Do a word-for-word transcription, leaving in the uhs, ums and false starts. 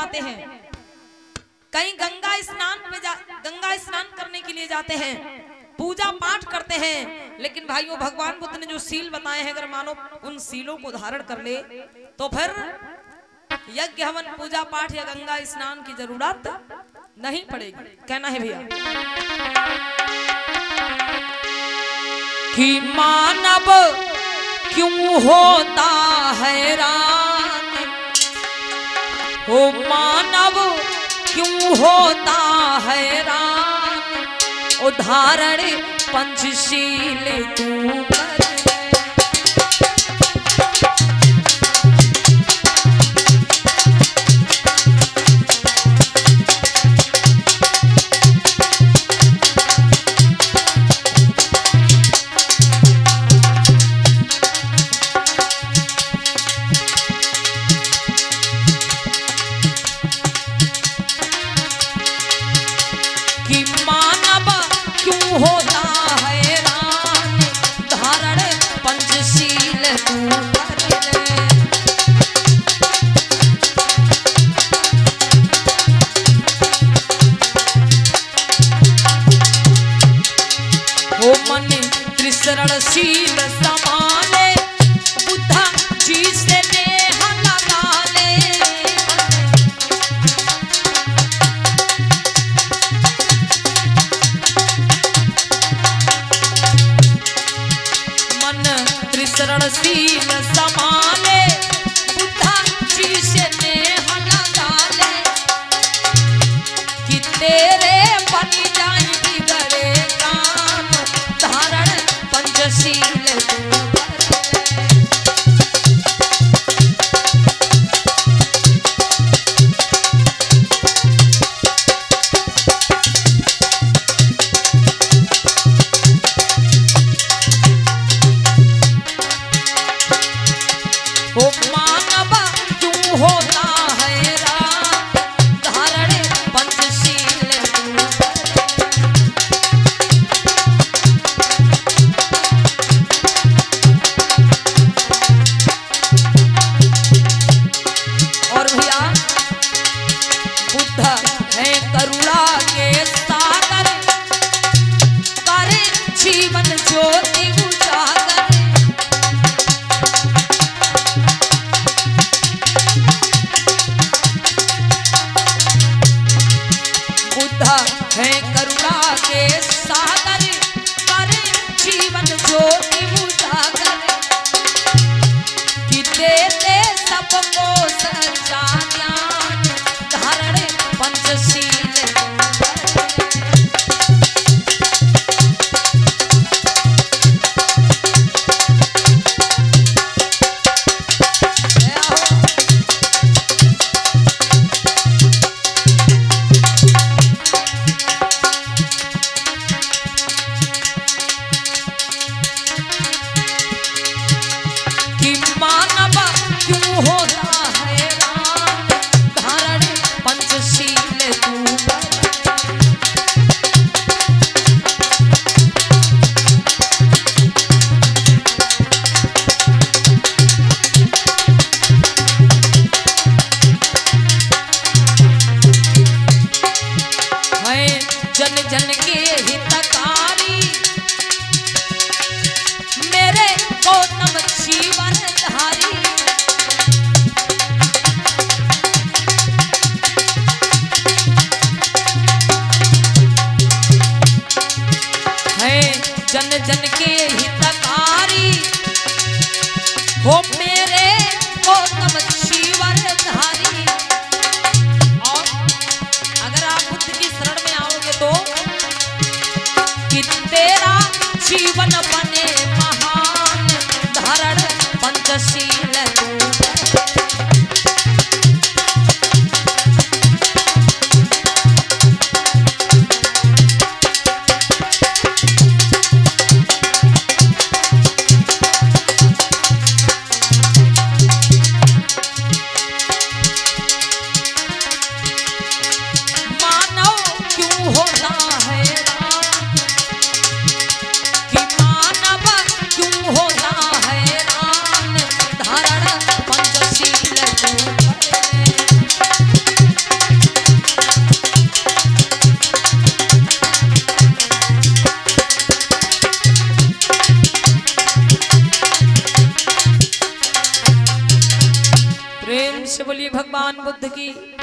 जाते हैं, कहीं गंगा स्नान पे जा, गंगा स्नान करने के लिए जाते हैं, पूजा पाठ करते हैं। लेकिन भाइयों, भगवान बुद्ध ने जो सील बताए हैं, अगर मानो उन सीलों को धारण कर ले तो फिर यज्ञ हवन, पूजा पाठ या गंगा स्नान की जरूरत नहीं पड़ेगी। कहना है भैया कि मानव क्यों होता हैरान, हो मानव क्यों होता हैरान, उदाहरण पंचशील तू कर। से बोलिए भगवान बुद्ध की।